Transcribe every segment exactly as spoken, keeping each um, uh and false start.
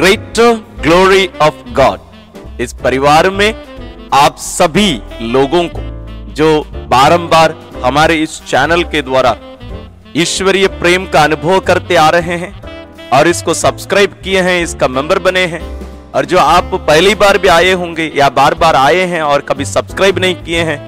Greater glory of God. इस परिवार में आप सभी लोगों को जो बारंबार हमारे इस चैनल के द्वारा ईश्वरीय प्रेम का अनुभव करते आ रहे हैं और इसको सब्सक्राइब किए हैं, इसका मेंबर बने हैं, और जो आप पहली बार भी आए होंगे या बार बार आए हैं और कभी सब्सक्राइब नहीं किए हैं,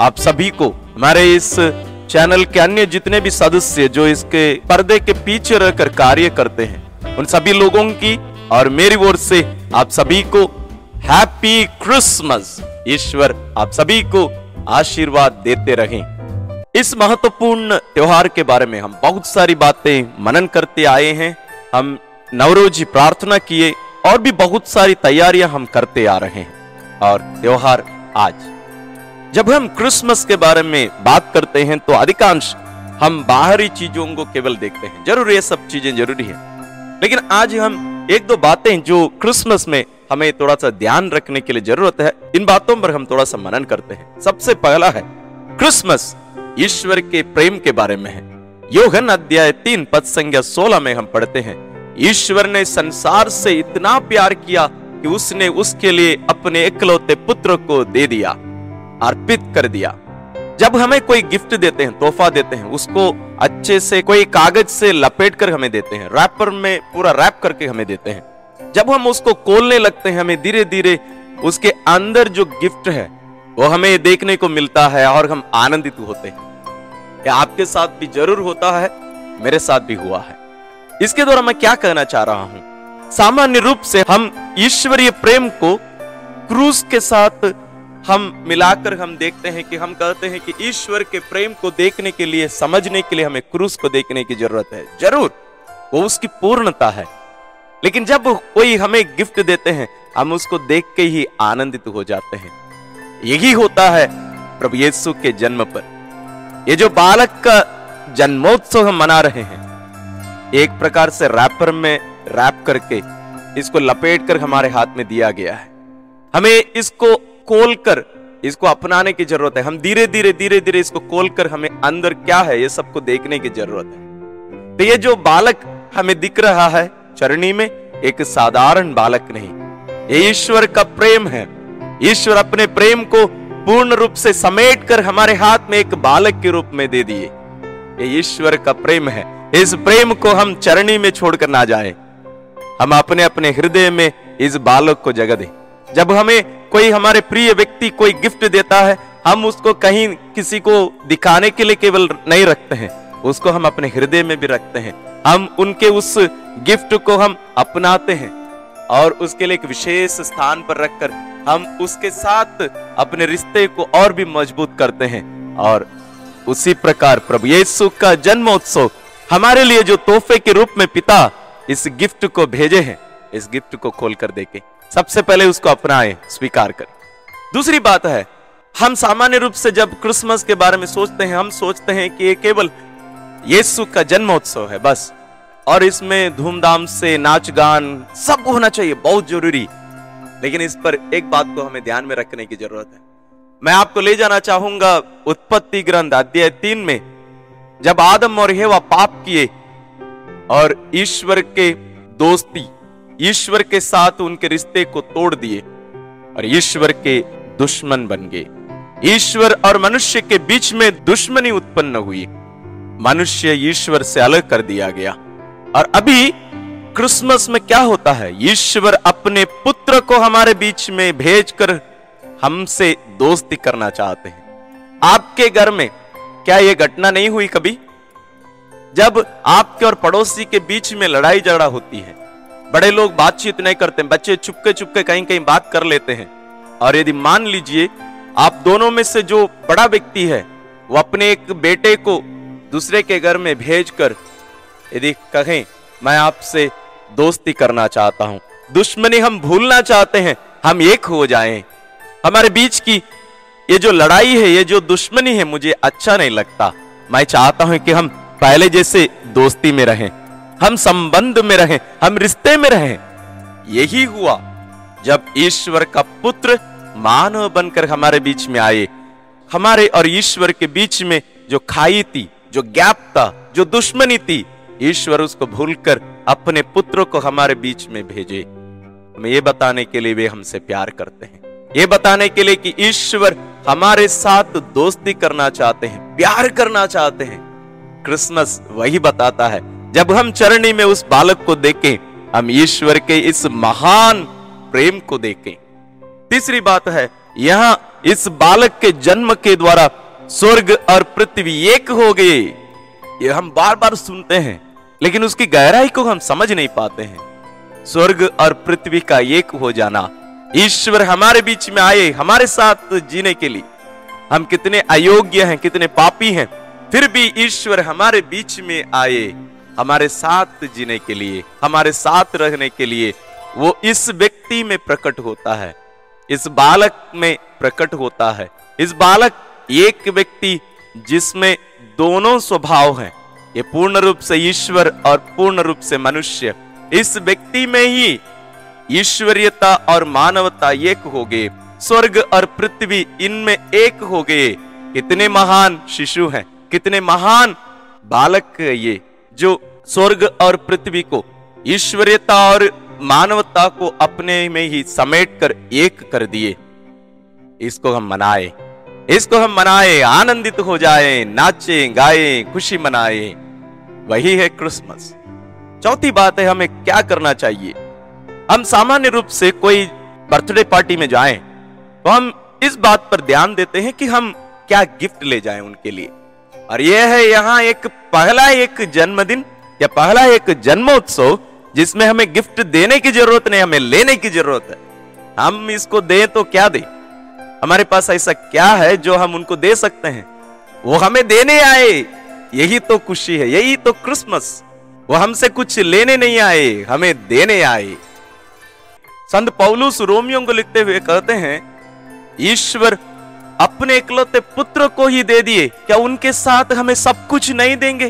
आप सभी को हमारे इस चैनल के अन्य जितने भी सदस्य जो इसके पर्दे के पीछे रहकर कार्य करते हैं, उन सभी लोगों की और मेरी ओर से आप सभी को हैप्पी क्रिसमस। ईश्वर आप सभी को आशीर्वाद देते रहें। इस महत्वपूर्ण त्योहार के बारे में हम बहुत सारी बातें मनन करते आए हैं। हम नवरोजी प्रार्थना किए और भी बहुत सारी तैयारियां हम करते आ रहे हैं। और त्योहार आज जब हम क्रिसमस के बारे में बात करते हैं तो अधिकांश हम बाहरी चीजों को केवल देखते हैं। जरूर ये सब चीजें जरूरी है, लेकिन आज हम एक दो बातें जो क्रिसमस में हमें थोड़ा सा ध्यान रखने के लिए जरूरत है, इन बातों पर हम थोड़ा सा मनन करते हैं। सबसे पहला है क्रिसमस ईश्वर के प्रेम के बारे में है। योहन अध्याय तीन पद संख्या सोलह में हम पढ़ते हैं, ईश्वर ने संसार से इतना प्यार किया कि उसने उसके लिए अपने इकलौते पुत्र को दे दिया, अर्पित कर दिया। जब हमें कोई गिफ्ट देते हैं, तोहफा देते हैं, उसको अच्छे से कोई कागज से लपेट कर हमें देते हैं, रैपर में पूरा रैप करके हमें देते हैं। जब हम उसको खोलने लगते हैं, हमें धीरे धीरे उसके अंदर जो गिफ्ट है वो हमें देखने को मिलता है और हम आनंदित होते हैं। यह आपके साथ भी जरूर होता है, मेरे साथ भी हुआ है। इसके द्वारा मैं क्या कहना चाह रहा हूं, सामान्य रूप से हम ईश्वरीय प्रेम को क्रूस के साथ हम मिलाकर हम देखते हैं कि हम कहते हैं कि ईश्वर के प्रेम को देखने के लिए, समझने के लिए हमें क्रूस को देखने की जरूरत है। जरूर वो उसकी पूर्णता है, लेकिन जब कोई हमें गिफ्ट देते हैं हम उसको देख के ही आनंदित हो जाते हैं। यही होता है प्रभु यीशु के जन्म पर। ये जो बालक का जन्मोत्सव हम मना रहे हैं, एक प्रकार से रैपर में रैप करके इसको लपेट कर हमारे हाथ में दिया गया है। हमें इसको खोलकर इसको अपनाने की जरूरत है। हम धीरे धीरे धीरे धीरे इसको खोलकर हमें अंदर क्या है ये सबको देखने की जरूरत है। तो ये जो बालक हमें दिख रहा है चरणी में, एक साधारण बालक नहीं, ये ईश्वर का प्रेम है। ईश्वर अपने प्रेम को पूर्ण रूप से समेट कर हमारे हाथ में एक बालक के रूप में दे दिए। ये ईश्वर का प्रेम है। इस प्रेम को हम चरणी में छोड़कर ना जाए, हम अपने अपने हृदय में इस बालक को जगह दें। जब हमें कोई हमारे प्रिय व्यक्ति कोई गिफ्ट देता है, हम उसको कहीं किसी को दिखाने के लिए केवल नहीं रखते हैं, उसको हम अपने हृदय में भी रखते हैं। हम उनके उस गिफ्ट को हम अपनाते हैं और उसके लिए एक विशेष स्थान पर रखकर हम उसके साथ अपने रिश्ते को और भी मजबूत करते हैं। और उसी प्रकार प्रभु यीशु का जन्मोत्सव हमारे लिए जो तोहफे के रूप में पिता इस गिफ्ट को भेजे हैं, इस गिफ्ट को खोलकर देखें, सबसे पहले उसको अपनाएं, स्वीकार करें। दूसरी बात है, हम सामान्य रूप से जब क्रिसमस के बारे में सोचते हैं, हम सोचते हैं कि ये केवल यीशु का जन्मोत्सव है बस, और इसमें धूमधाम से नाच गान सब होना चाहिए, बहुत जरूरी। लेकिन इस पर एक बात को हमें ध्यान में रखने की जरूरत है। मैं आपको ले जाना चाहूंगा उत्पत्ति ग्रंथ अध्याय तीन में, जब आदम और हेवा पाप किए और ईश्वर के दोस्ती, ईश्वर के साथ उनके रिश्ते को तोड़ दिए और ईश्वर के दुश्मन बन गए। ईश्वर और मनुष्य के बीच में दुश्मनी उत्पन्न हुई, मनुष्य ईश्वर से अलग कर दिया गया। और अभी क्रिसमस में क्या होता है, ईश्वर अपने पुत्र को हमारे बीच में भेजकर हमसे दोस्ती करना चाहते हैं। आपके घर में क्या यह घटना नहीं हुई कभी, जब आपके और पड़ोसी के बीच में लड़ाई झगड़ा होती है, बड़े लोग बातचीत नहीं करते, बच्चे चुपके चुपके कहीं कहीं बात कर लेते हैं, और यदि मान लीजिए आप दोनों में से जो बड़ा व्यक्ति है वो अपने एक बेटे को दूसरे के घर में भेजकर यदि कहें मैं आपसे दोस्ती करना चाहता हूं, दुश्मनी हम भूलना चाहते हैं, हम एक हो जाएं, हमारे बीच की ये जो लड़ाई है, ये जो दुश्मनी है, मुझे अच्छा नहीं लगता, मैं चाहता हूं कि हम पहले जैसे दोस्ती में रहें, हम संबंध में रहें, हम रिश्ते में रहें। यही हुआ जब ईश्वर का पुत्र मानव बनकर हमारे बीच में आए। हमारे और ईश्वर के बीच में जो खाई थी, जो गैप था, जो दुश्मनी थी, ईश्वर उसको भूलकर अपने पुत्र को हमारे बीच में भेजे, हमें ये बताने के लिए वे हमसे प्यार करते हैं, ये बताने के लिए कि ईश्वर हमारे साथ दोस्ती करना चाहते हैं, प्यार करना चाहते हैं। क्रिसमस वही बताता है। जब हम चरणी में उस बालक को देखें, हम ईश्वर के इस महान प्रेम को देखें। तीसरी बात है, यहां इस बालक के जन्म के द्वारा स्वर्ग और पृथ्वी एक हो गए। ये हम बार बार सुनते हैं लेकिन उसकी गहराई को हम समझ नहीं पाते हैं। स्वर्ग और पृथ्वी का एक हो जाना, ईश्वर हमारे बीच में आए हमारे साथ जीने के लिए। हम कितने अयोग्य हैं, कितने पापी हैं, फिर भी ईश्वर हमारे बीच में आए हमारे साथ जीने के लिए, हमारे साथ रहने के लिए। वो इस व्यक्ति में प्रकट होता है, इस बालक में प्रकट होता है। इस बालक एक व्यक्ति जिसमें दोनों स्वभाव हैं, ये पूर्ण रूप से ईश्वर और पूर्ण रूप से मनुष्य। इस व्यक्ति में ही ईश्वरीयता और मानवता एक हो गए, स्वर्ग और पृथ्वी इनमें एक हो गए। कितने महान शिशु हैं, कितने महान बालक ये, जो स्वर्ग और पृथ्वी को, ईश्वरीयता और मानवता को अपने में ही समेट कर एक कर दिए। इसको हम मनाए, इसको हम मनाए, आनंदित हो जाए, नाचे गाए, खुशी मनाए। वही है क्रिसमस। चौथी बात है, हमें क्या करना चाहिए। हम सामान्य रूप से कोई बर्थडे पार्टी में जाएं तो हम इस बात पर ध्यान देते हैं कि हम क्या गिफ्ट ले जाएं उनके लिए। और यह है यहाँ एक पहला एक जन्मदिन या पहला एक जन्मोत्सव जिसमें हमें गिफ्ट देने की जरूरत नहीं, हमें लेने की जरूरत है। हम इसको दें तो क्या दें, हमारे पास ऐसा क्या है जो हम उनको दे सकते हैं। वो हमें देने आए, यही तो खुशी है, यही तो क्रिसमस। वो हमसे कुछ लेने नहीं आए, हमें देने आए। संत पौलुस रोमियों को लिखते हुए कहते हैं, ईश्वर अपने इकलौते पुत्र को ही दे दिए, क्या उनके साथ हमें सब कुछ नहीं देंगे,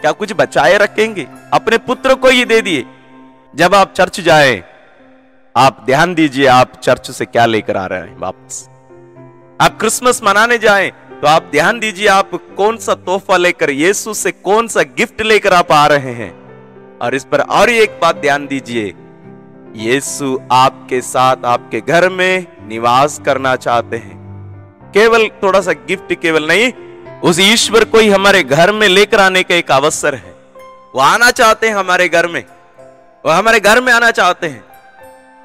क्या कुछ बचाए रखेंगे? अपने पुत्र को ही दे दिए। जब आप चर्च जाएं, आप ध्यान दीजिए आप चर्च से क्या लेकर आ रहे हैं वापस। आप क्रिसमस मनाने जाएं तो आप ध्यान दीजिए आप कौन सा तोहफा लेकर, यीशु से कौन सा गिफ्ट लेकर आप आ रहे हैं। और इस पर और एक बात ध्यान दीजिए, यीशु आपके साथ आपके घर में निवास करना चाहते हैं। केवल थोड़ा सा गिफ्ट केवल नहीं, उस ईश्वर को ही हमारे घर में लेकर आने का एक अवसर है। वो आना चाहते हैं हमारे घर में, वो हमारे घर में आना चाहते हैं।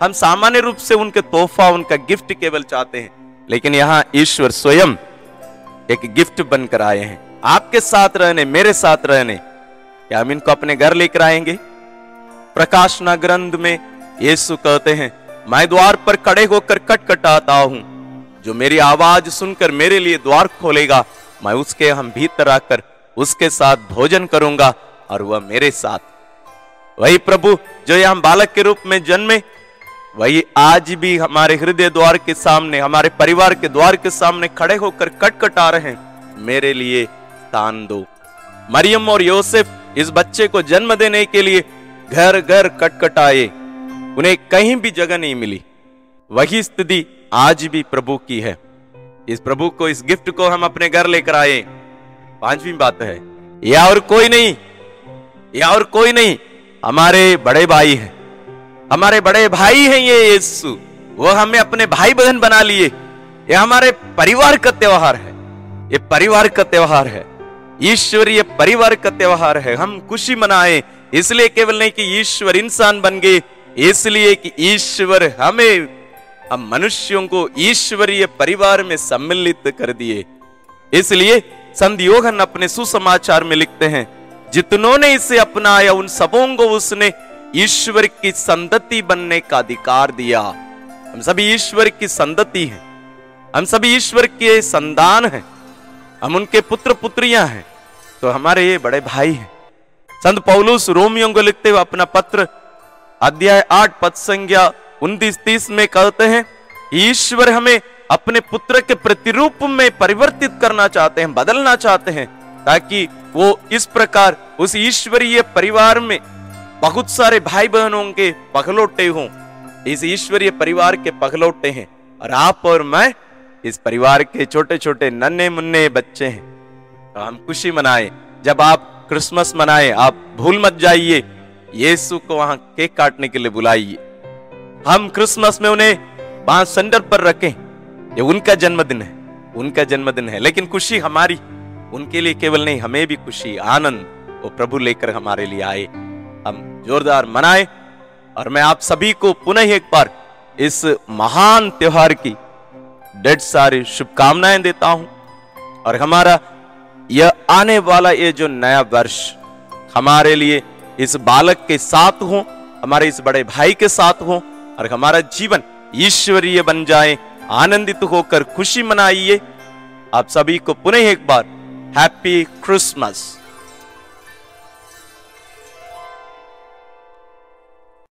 हम सामान्य रूप से उनके तोहफा, उनका गिफ्ट केवल चाहते हैं, लेकिन यहाँ ईश्वर स्वयं एक गिफ्ट बनकर आए हैं आपके साथ रहने, मेरे साथ रहने। क्या हम इनको अपने घर लेकर आएंगे? प्रकाशना ग्रंथ में यीशु कहते हैं, मैं द्वार पर खड़े होकर कटकटाता हूं, जो मेरी आवाज सुनकर मेरे लिए द्वार खोलेगा, मैं उसके हम भीतर आकर उसके साथ भोजन करूंगा और वह मेरे साथ। वही प्रभु जो यहाँ बालक के रूप में जन्मे, वही आज भी हमारे हृदय द्वार के सामने, हमारे परिवार के द्वार के सामने खड़े होकर कटकटा रहे हैं, मेरे लिए स्थान दो। मरियम और यूसुफ इस बच्चे को जन्म देने के लिए घर घर कटकटाए, उन्हें कहीं भी जगह नहीं मिली। वही स्थिति आज भी प्रभु की है। इस प्रभु को, इस गिफ्ट को हम अपने घर लेकर आए। पांचवी बात है, या और कोई नहीं, या और कोई नहीं, हमारे बड़े भाई है, हमारे बड़े भाई हैं ये यीशु। वो हमें अपने भाई बहन बना लिए। ये हमारे परिवार का त्योहार है, ये परिवार का त्योहार है, ईश्वरीय परिवार का त्योहार है। हम खुशी मनाएं, इसलिए केवल नहीं कि ईश्वर इंसान बन गए, इसलिए कि ईश्वर हमें, हम मनुष्यों को ईश्वरीय परिवार में सम्मिलित कर दिए। इसलिए संत यूहन्ना अपने सुसमाचार में लिखते हैं, जितनों ने इसे अपनाया उन सबों को उसने ईश्वर की संतति बनने का अधिकार दिया। हम सभी ईश्वर की संतति हैं, हम सभी ईश्वर के संतान हैं, हम उनके पुत्र पुत्रियां हैं, तो हमारे ये बड़े भाई हैं। संत पौलुस रोमियों को लिखते हुए अपना पत्र अध्याय आठ पद संख्या उन्तीस तीस में कहते हैं, ईश्वर हमें अपने पुत्र के प्रतिरूप में परिवर्तित करना चाहते हैं, बदलना चाहते हैं, ताकि वो इस प्रकार उस ईश्वरीय परिवार में बहुत सारे भाई बहनों के पखलौटे हों। इस ईश्वरीय परिवार के पखलौटे हैं और आप और मैं इस परिवार के छोटे छोटे नन्हे मुन्ने बच्चे हैं। तो हम खुशी मनाएं। जब आप क्रिसमस मनाएं, आप भूल मत जाइए, यीशु को वहां केक काटने के लिए बुलाइए। हम क्रिसमस में उन्हें बांस सेंटर पर रखें, ये उनका जन्मदिन है, उनका जन्मदिन है, लेकिन खुशी हमारी, उनके लिए केवल नहीं, हमें भी खुशी आनंद वो प्रभु लेकर हमारे लिए आए, हम जोरदार मनाएं। और मैं आप सभी को पुनः एक बार इस महान त्योहार की ढेर सारी शुभकामनाएं देता हूं। और हमारा यह आने वाला ये जो नया वर्ष हमारे लिए इस बालक के साथ हो, हमारे इस बड़े भाई के साथ हो, और हमारा जीवन ईश्वरीय बन जाए। आनंदित होकर खुशी मनाइए। आप सभी को पुनः एक बार हैप्पी क्रिसमस।